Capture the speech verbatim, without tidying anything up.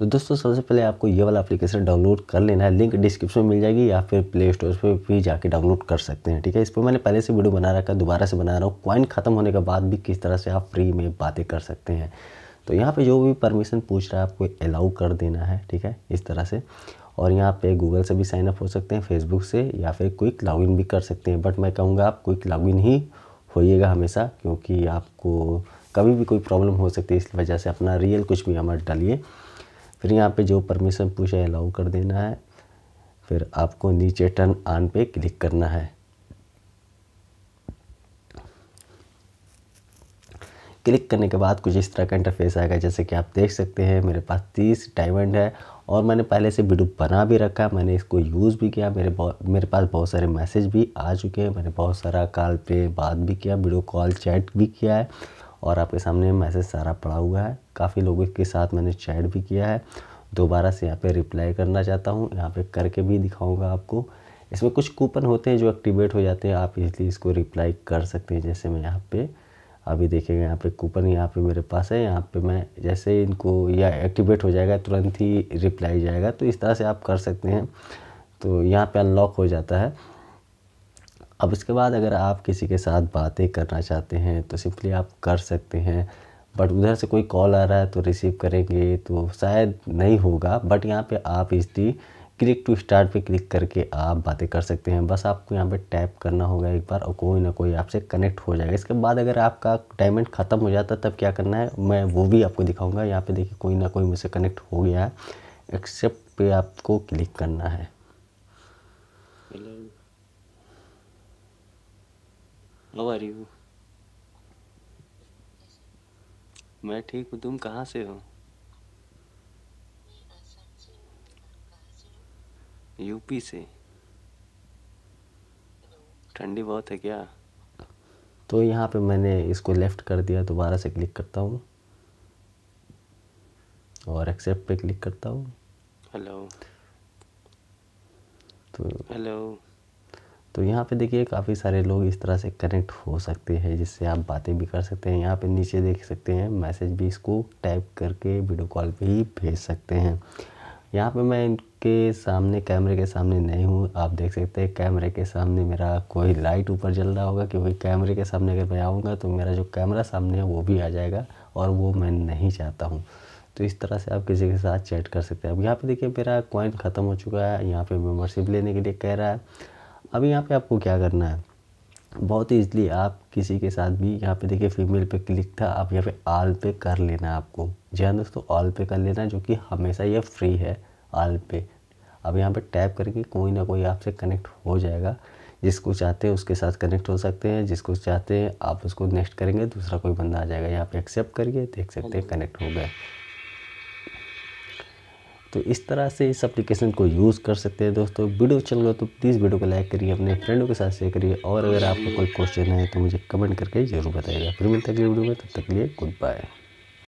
तो दोस्तों सबसे पहले आपको ये वाला एप्लीकेशन डाउनलोड कर लेना है, लिंक डिस्क्रिप्शन में मिल जाएगी या फिर प्ले स्टोर पर भी जाके डाउनलोड कर सकते हैं। ठीक है, इस पर मैंने पहले से वीडियो बना रखा है, दोबारा से बना रहा हूँ। कॉइन खत्म होने के बाद भी किस तरह से आप फ्री में बातें कर सकते हैं। तो यहाँ पे जो भी परमिशन पूछ रहा है आपको अलाउ कर देना है। ठीक है, इस तरह से। और यहाँ पे गूगल से भी साइन अप हो सकते हैं, फेसबुक से, या फिर क्विक लॉगिन भी कर सकते हैं। बट मैं कहूँगा आप क्विक लॉगिन ही होइएगा हमेशा, क्योंकि आपको कभी भी कोई प्रॉब्लम हो सकती है, इस वजह से अपना रियल कुछ भी मत डालिए। फिर यहाँ पे जो परमिशन पूछा है अलाउ कर देना है। फिर आपको नीचे टर्न ऑन पे क्लिक करना है। क्लिक करने के बाद कुछ इस तरह का इंटरफेस आएगा, जैसे कि आप देख सकते हैं। मेरे पास तीस डायमंड है और मैंने पहले से वीडियो बना भी रखा, मैंने इसको यूज़ भी किया। मेरे मेरे पास बहुत सारे मैसेज भी आ चुके हैं, मैंने बहुत सारा कॉल पे बात भी किया, वीडियो कॉल चैट भी किया है और आपके सामने मैसेज सारा पड़ा हुआ है। काफ़ी लोगों के साथ मैंने चैट भी किया है। दोबारा से यहाँ पे रिप्लाई करना चाहता हूँ, यहाँ पे करके भी दिखाऊँगा आपको। इसमें कुछ कूपन होते हैं जो एक्टिवेट हो जाते हैं, आप इसलिए इसको रिप्लाई कर सकते हैं। जैसे मैं यहाँ पे अभी देखेंगे, यहाँ पे कूपन यहाँ पे मेरे पास है। यहाँ पे मैं जैसे इनको या एक्टिवेट हो जाएगा तुरंत ही रिप्लाई जाएगा, तो इस तरह से आप कर सकते हैं। तो यहाँ पे अनलॉक हो जाता है। अब इसके बाद अगर आप किसी के साथ बातें करना चाहते हैं तो सिंपली आप कर सकते हैं। बट उधर से कोई कॉल आ रहा है तो रिसीव करेंगे तो शायद नहीं होगा। बट यहाँ पे आप इसलिए क्लिक टू स्टार्ट पे क्लिक करके आप बातें कर सकते हैं। बस आपको यहाँ पे टैप करना होगा एक बार और कोई ना कोई आपसे कनेक्ट हो जाएगा। इसके बाद अगर आपका डायमंड ख़त्म हो जाता तब क्या करना है मैं वो भी आपको दिखाऊंगा। यहाँ पे देखिए कोई ना कोई मुझसे कनेक्ट हो गया है, एक्सेप्ट पे आपको क्लिक करना है। How are you? मैं ठीक हूँ, तुम कहाँ से हो? यूपी से। ठंडी बहुत है क्या? तो यहाँ पे मैंने इसको लेफ़्ट कर दिया, दोबारा से क्लिक करता हूँ और एक्सेप्ट पे क्लिक करता हूँ। हेलो। तो हेलो। तो यहाँ पे देखिए काफ़ी सारे लोग इस तरह से कनेक्ट हो सकते हैं, जिससे आप बातें भी कर सकते हैं। यहाँ पे नीचे देख सकते हैं मैसेज भी इसको टाइप करके वीडियो कॉल पे ही भेज सकते हैं। यहाँ पे मैं इनके सामने कैमरे के सामने नहीं हूँ, आप देख सकते हैं कैमरे के सामने मेरा कोई लाइट ऊपर जल रहा होगा, क्योंकि कैमरे के सामने अगर मैं आऊँगा तो मेरा जो कैमरा सामने है वो भी आ जाएगा और वो मैं नहीं चाहता हूँ। तो इस तरह से आप किसी के साथ चैट कर सकते हैं। अब यहाँ पे देखिए मेरा कॉइन ख़त्म हो चुका है, यहाँ पे मेम्बरशिप लेने के लिए कह रहा है। अब यहाँ पे आपको क्या करना है बहुत ईजिली, आप किसी के साथ भी, यहाँ पे देखिए फीमेल पे क्लिक था, आप यहाँ पे ऑल पे कर लेना है आपको। जी हाँ दोस्तों, ऑल पे कर लेना, जो कि हमेशा ये फ्री है ऑल पे। अब यहाँ पे टैप करके कोई ना कोई आपसे कनेक्ट हो जाएगा, जिसको चाहते हैं उसके साथ कनेक्ट हो सकते हैं, जिसको चाहते हैं आप उसको नेक्स्ट करेंगे दूसरा कोई बंदा आ जाएगा। यहाँ पे एक्सेप्ट करिए, देख सकते हैं कनेक्ट हो गए। तो इस तरह से इस एप्लीकेशन को यूज़ कर सकते हैं दोस्तों। वीडियो अच्छा लगा तो प्लीज़ वीडियो को लाइक करिए, अपने फ्रेंडों के साथ शेयर करिए और अगर आपको कोई क्वेश्चन है तो मुझे कमेंट करके ज़रूर बताइएगा। फिर मिलते हैं अगले वीडियो में, तब तक के लिए गुड बाय।